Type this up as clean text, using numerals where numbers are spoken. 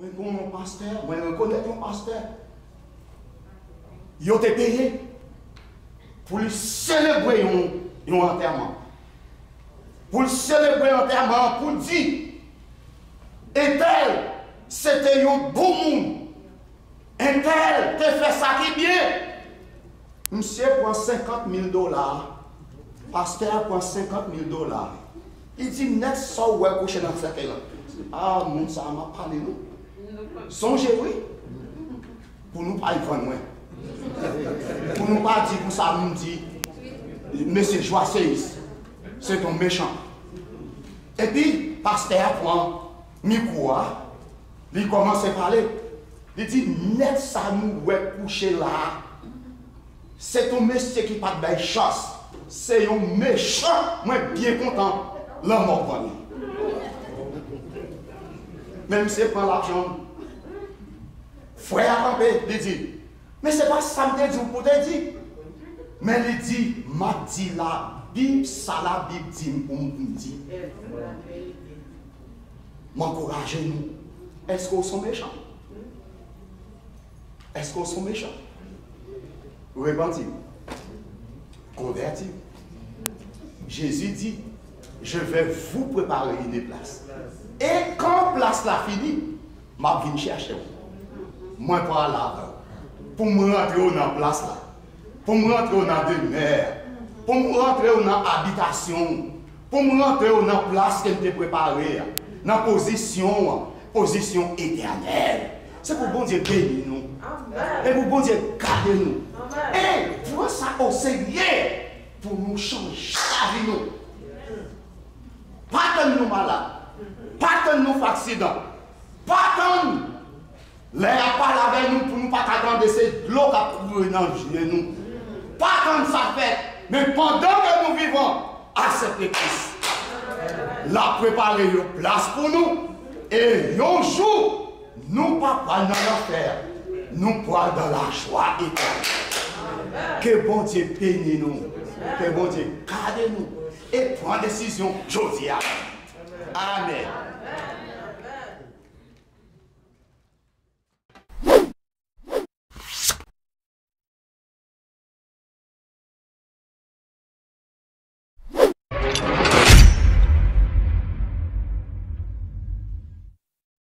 Moi, je connais mon pasteur, moi, je connais mon pasteur. Ils ont été payés pour célébrer un enterrement. Pour célébrer un enterrement, pour dire, et tel, c'était un bon monde. Et tel, tu fait ça qui bien. Monsieur prend $50,000. Pasteur prend $50,000. Il dit, net ça ou est couché dans le cercueil. Ah, mon ça m'a parlé nous. Songez, oui. Pour nous pas y prendre moins. Pour nous pas dire, pour ça nous dit, monsieur Joasséis, c'est ton méchant. Et puis, pasteur prend micro, il commence à parler. Il dit, net ça nous est couché là. C'est ton monsieur qui pas de belle chance. C'est un méchant. Moi, bien content. L'homme m'a connu. Même si c'est pas l'argent. Frère Campé, il dit, mais c'est pas ça que je vous dis. Mais il dit, m'a dit la Bible, ça la Bible dit, on me dit. M'encouragez-nous. Est-ce qu'on sont méchants? Est-ce qu'on sont méchants? Répandez-vous. Convertis-vous. Jésus dit, je vais vous préparer une place. Et quand place la finie, je viens chercher vous. Moi, pour aller là-bas. Pour me rentrer dans la place là. Pour me rentrer dans la demeure. Pour me rentrer dans l'habitation. Pour me rentrer dans la place qu'elle t'a préparée. Dans la position éternelle. C'est pour bon Dieu bénir nous. Et pour bon Dieu garder nous. Et prends ça au sérieux pour nous changer la vie nous. Pas nous malades, pas nous accidents, pas nous. L'air parle avec nous pour nous pas attendre cette l'eau qui coule dans nous. Pas nous ça fait, mais pendant que nous vivons, acceptez Christ. La préparer une place pour nous et un jour, nous ne pas dans l'enfer, nous pas dans la joie éternelle. Que bon Dieu bénisse nous, que bon Dieu garde nous. Et prends décision, Josiah. Amen.